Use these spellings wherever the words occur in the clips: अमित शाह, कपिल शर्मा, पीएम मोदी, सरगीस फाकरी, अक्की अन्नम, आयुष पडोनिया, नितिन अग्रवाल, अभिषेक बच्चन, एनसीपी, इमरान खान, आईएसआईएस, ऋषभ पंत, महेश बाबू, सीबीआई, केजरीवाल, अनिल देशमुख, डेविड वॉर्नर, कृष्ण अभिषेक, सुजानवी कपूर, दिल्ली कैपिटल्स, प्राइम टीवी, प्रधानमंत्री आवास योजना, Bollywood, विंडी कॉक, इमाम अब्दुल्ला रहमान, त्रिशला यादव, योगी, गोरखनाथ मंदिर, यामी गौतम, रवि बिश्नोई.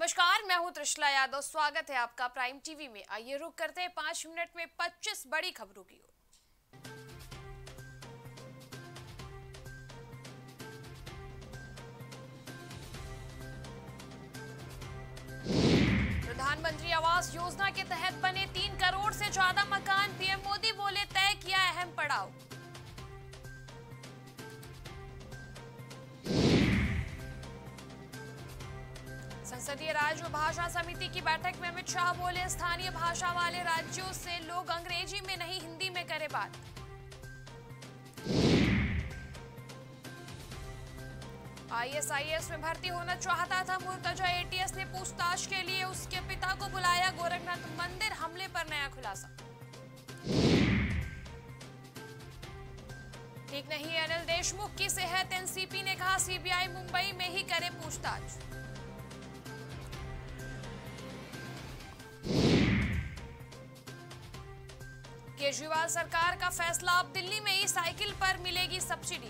नमस्कार, मैं हूं त्रिशला यादव। स्वागत है आपका प्राइम टीवी में। आइए रुक करते हैं 5 मिनट में 25 बड़ी खबरों की ओर। प्रधानमंत्री आवास योजना के तहत बने 3 करोड़ से ज्यादा मकान, पीएम मोदी बोले तय किया अहम पड़ाव। संसदीय राज्य भाषा समिति की बैठक में अमित शाह बोले स्थानीय भाषा वाले राज्यों से लोग अंग्रेजी में नहीं हिंदी में करें बात। आईएसआईएस में भर्ती होना चाहता था मुर्तजा, एटीएस ने पूछताछ के लिए उसके पिता को बुलाया। गोरखनाथ मंदिर हमले पर नया खुलासा। ठीक नहीं अनिल देशमुख की सेहत, एनसीपी ने कहा सीबीआई मुंबई में ही करे पूछताछ। केजरीवाल सरकार का फैसला, अब दिल्ली में ई साइकिल पर मिलेगी सब्सिडी।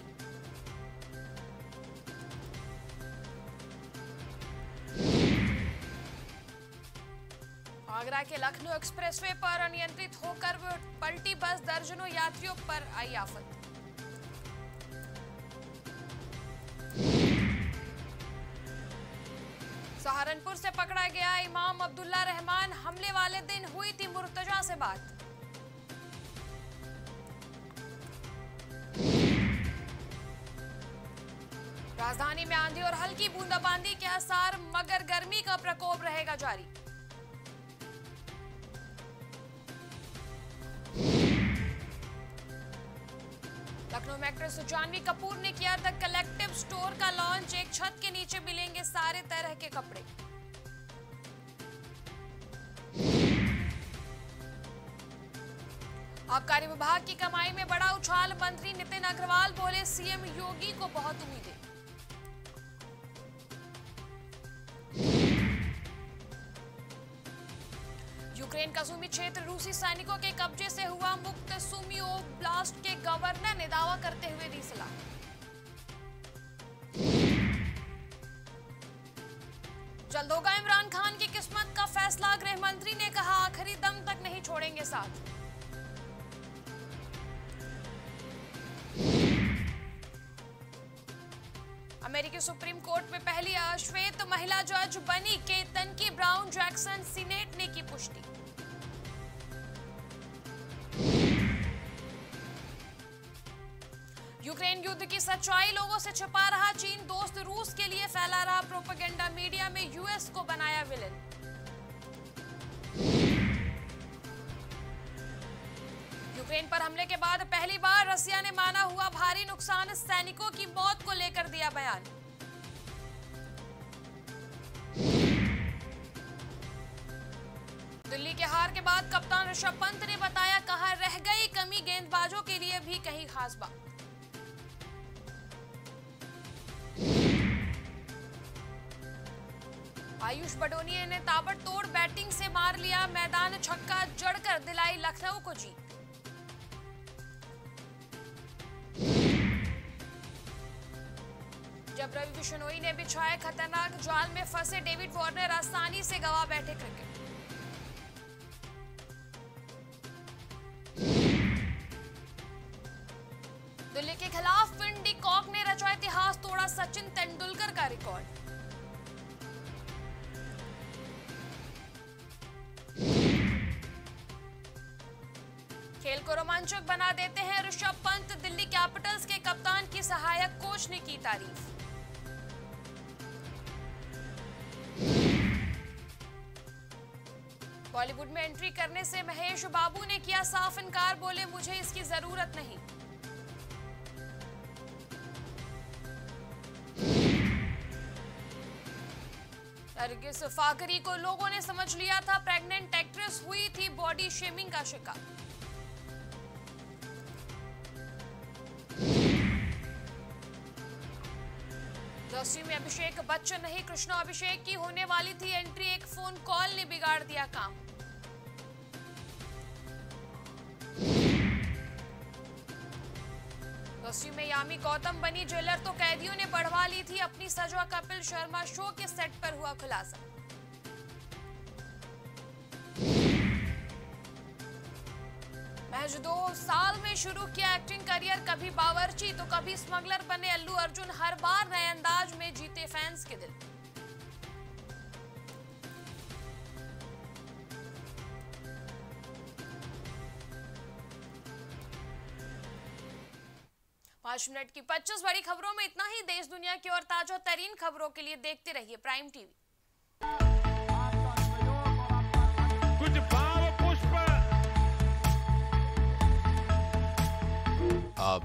आगरा के लखनऊ एक्सप्रेसवे पर अनियंत्रित होकर पलटी बस, दर्जनों यात्रियों पर आई आफत। सहारनपुर से पकड़ा गया इमाम अब्दुल्ला रहमान, हमले वाले दिन हुई थी मुर्तजा से बात। राजधानी में आंधी और हल्की बूंदाबांदी के आसार, मगर गर्मी का प्रकोप रहेगा जारी। लखनऊ में एक्ट्रेस सुजानवी कपूर ने किया द कलेक्टिव स्टोर का लॉन्च, एक छत के नीचे मिलेंगे सारे तरह के कपड़े। आबकारी विभाग की कमाई में बड़ा उछाल, मंत्री नितिन अग्रवाल बोले सीएम योगी को बहुत उम्मीदें। यूक्रेन का सुमी क्षेत्र रूसी सैनिकों के कब्जे से हुआ मुक्त, सुमी ओब्लास्ट के गवर्नर ने दावा करते हुए दी सलाह। जल्द होगा इमरान खान की किस्मत का फैसला, गृह मंत्री ने कहा आखिरी दम तक नहीं छोड़ेंगे साथ। अमेरिकी सुप्रीम कोर्ट में पहली अश्वेत महिला जज बनी केतन की ब्राउन जैक्सन, सीनेट ने की पुष्टि। यूक्रेन युद्ध की सच्चाई लोगों से छिपा रहा चीन, दोस्त रूस के लिए फैला रहा प्रोपेगेंडा, मीडिया में यूएस को बनाया विलेन। यूक्रेन पर हमले के बाद पहली बार रसिया ने माना हुआ भारी नुकसान, सैनिकों की मौत को लेकर दिया बयान। दिल्ली के हार के बाद कप्तान ऋषभ पंत ने बताया, कहा रह गई कमी, गेंदबाजों के लिए भी कही खास बात। आयुष पडोनिया ने ताबड़तोड़ बैटिंग से मार लिया मैदान छक्का, जड़कर दिलाई लखनऊ को जीत। जब रवि बिश्नोई ने बिछाया खतरनाक जाल, में फंसे डेविड वॉर्नर, आसानी से गवा बैठे क्रिकेट। दिल्ली के खिलाफ विंडी कॉक ने रचा इतिहास, तोड़ा सचिन तेंदुलकर का रिकॉर्ड। खेल को रोमांचक बना देते हैं ऋषभ पंत, दिल्ली कैपिटल्स के कप्तान की सहायक कोच ने की तारीफ। बॉलीवुड में एंट्री करने से महेश बाबू ने किया साफ इनकार, बोले मुझे इसकी जरूरत नहीं। सरगीस फाकरी को लोगों ने समझ लिया था प्रेग्नेंट, एक्ट्रेस हुई थी बॉडी शेमिंग का शिकार। दोस्ती में अभिषेक बच्चन नहीं, कृष्ण अभिषेक की होने वाली थी एंट्री, एक फोन कॉल ने बिगाड़ दिया काम। दोस्ती में यामी गौतम बनी जेलर, तो कैदियों ने बढ़वा ली थी अपनी सजा, कपिल शर्मा शो के सेट पर हुआ खुलासा। महज 2 साल में शुरू किया एक्टिंग करियर, कभी बावर्ची तो कभी स्मगलर बने अल्लू अर्जुन, हर बार नए अंदाज में जीते फैंस के दिल। मिनट की 25 बड़ी खबरों में इतना ही। देश दुनिया की और ताजा तरीन खबरों के लिए देखते रहिए प्राइम टीवी। कुछ भाव पुष्प आप